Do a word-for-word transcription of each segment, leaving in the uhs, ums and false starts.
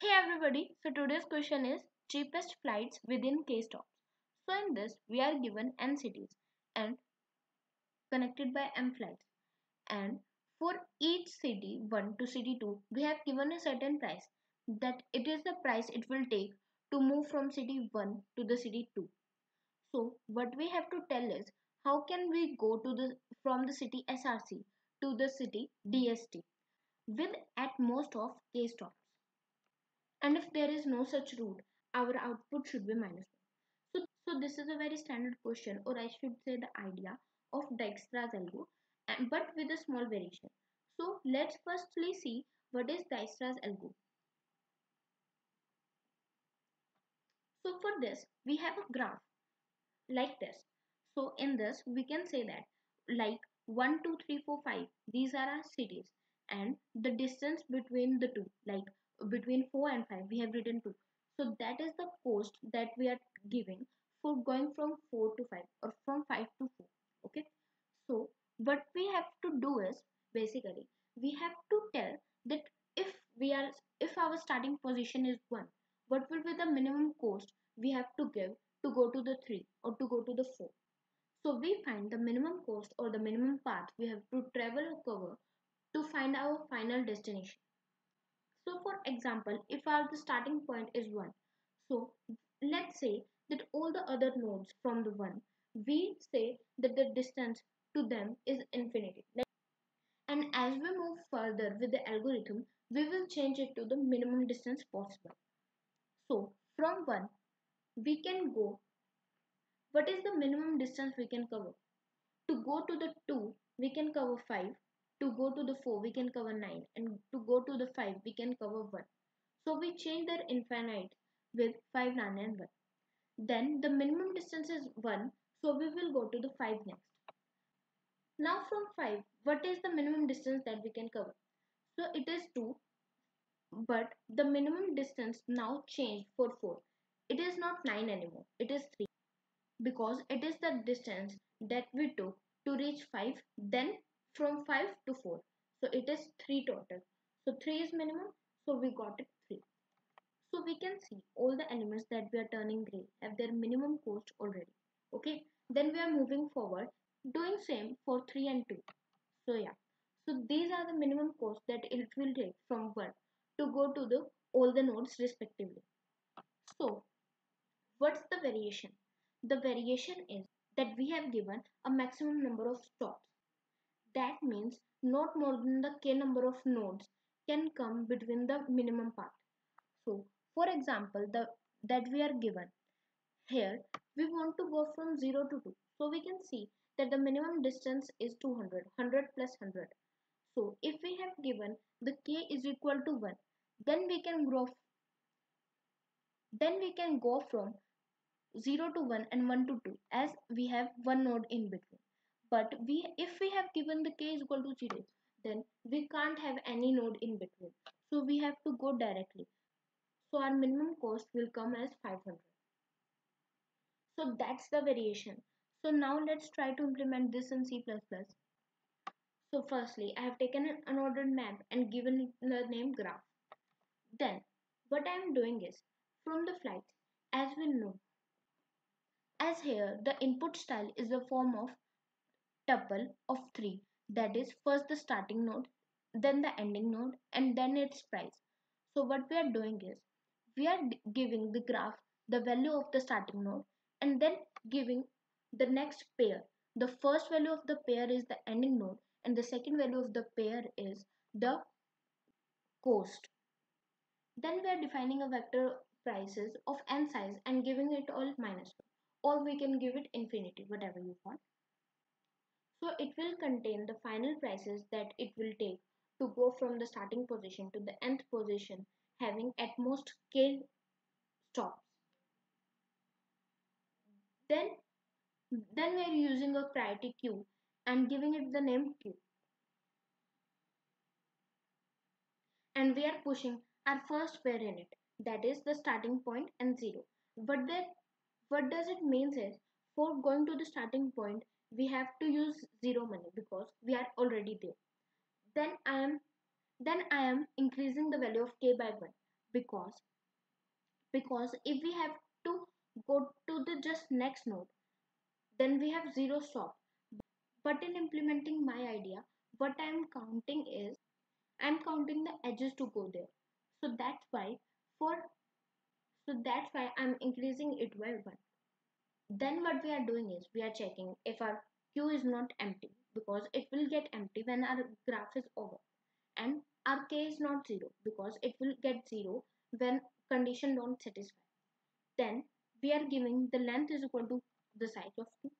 Hey everybody, so today's question is cheapest flights within K-stops. So in this we are given n cities and connected by m flights, and for each city one to city two we have given a certain price, that it is the price it will take to move from city one to the city two. So what we have to tell is how can we go to the from the city S R C to the city D S T with at most of K-stops. And if there is no such route, our output should be minus one. So, so this is a very standard question, or I should say the idea of Dijkstra's algo, and, but with a small variation. So let's firstly see what is Dijkstra's algo. So for this, we have a graph like this. So in this, we can say that like one, two, three, four, five, these are our cities, and the distance between the two, like between four and five we have written two. So that is the cost that we are giving for going from four to five or from five to four. Okay, so what we have to do is basically we have to tell that if we are if our starting position is one, what will be the minimum cost we have to give to go to the three or to go to the four. So we find the minimum cost or the minimum path we have to travel or cover to find our final destination. So for example, if our the starting point is one, so let's say that all the other nodes from the one, we say that the distance to them is infinity. And as we move further with the algorithm, we will change it to the minimum distance possible. So from one, we can go, what is the minimum distance we can cover? To go to the two, we can cover five. To go to the four, we can cover nine, and to go to the five, we can cover one. So we change their infinite with five, nine and one. Then the minimum distance is one, so we will go to the five next. Now from five, what is the minimum distance that we can cover? So it is two, but the minimum distance now changed for four. It is not nine anymore, it is three, because it is the distance that we took to reach five, then from five to four. So it is three total. So three is minimum. So we got it three. So we can see all the elements that we are turning gray have their minimum cost already. Okay. Then we are moving forward, doing same for three and two. So yeah. So these are the minimum cost that it will take from one to go to the all the nodes respectively. So what's the variation? The variation is that we have given a maximum number of stops. That means not more than the k number of nodes can come between the minimum path. So, for example, the that we are given here, we want to go from zero to two. So we can see that the minimum distance is two hundred, one hundred plus one hundred. So if we have given the k is equal to one, then we can grow. Then we can go from zero to one and one to two, as we have one node in between. But we, if we have given the k is equal to zero, then we can't have any node in between. So we have to go directly. So our minimum cost will come as five hundred. So that's the variation. So now let's try to implement this in C plus plus. So firstly, I have taken an unordered map and given the name graph. Then what I am doing is, from the flight, as we know, as here the input style is the form of tuple of three, that is first the starting node, then the ending node, and then its price. So what we are doing is we are giving the graph the value of the starting node, and then giving the next pair. The first value of the pair is the ending node, and the second value of the pair is the cost. Then we are defining a vector prices of n size and giving it all minus one, or we can give it infinity, whatever you want. So it will contain the final prices that it will take to go from the starting position to the nth position, having at most k stops. Then, then we are using a priority queue and giving it the name queue. And we are pushing our first pair in it, that is the starting point and zero. But then, what does it mean is, for going to the starting point, we have to use zero money because we are already there. Then I am then I am increasing the value of k by one. because because if we have to go to the just next node, then we have zero stop. But in implementing my idea, what I am counting is I am counting the edges to go there. So that's why for so that's why I am increasing it by one. Then what we are doing is we are checking if our queue is not empty, because it will get empty when our graph is over, and our k is not zero because it will get zero when condition don't satisfy. Then we are giving the length is equal to the size of two.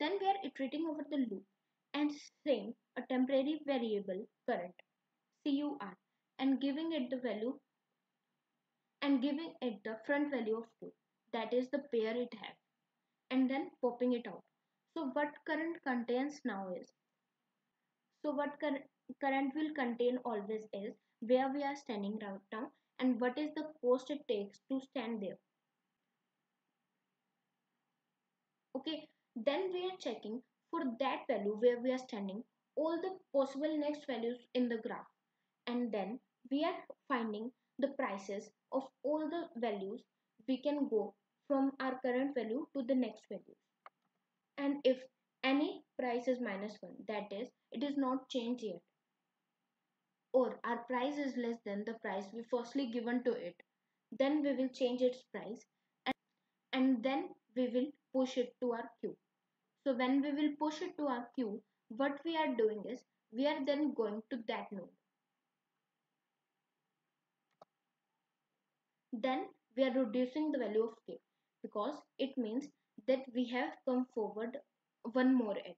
Then we are iterating over the loop and saying a temporary variable current C U R and giving it the value and giving it the front value of two, that is the pair it has, and then popping it out. So what current contains now is so what current current will contain always is where we are standing right now and what is the cost it takes to stand there. Okay, then we are checking for that value where we are standing all the possible next values in the graph, and then we are finding the prices of all the values we can go from our current value to the next value. And if any price is minus one, that is it is not changed yet, or our price is less than the price we firstly given to it, then we will change its price and, and then we will push it to our queue. So when we will push it to our queue, what we are doing is we are then going to that node. Then we are reducing the value of k, because it means that we have come forward one more edge.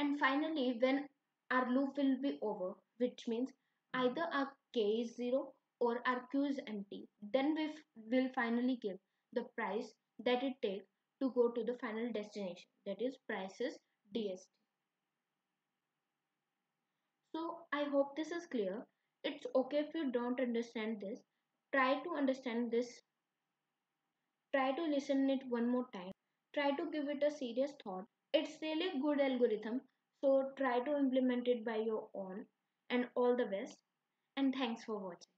And finally, when our loop will be over, which means either our k is zero or our queue is empty, then we will finally give the price that it takes to go to the final destination, that is prices D S T. So I hope this is clear. It's okay if you don't understand this. Try to understand this. Try to listen it one more time. Try to give it a serious thought. It's really good algorithm. So try to implement it by your own, and all the best, and thanks for watching.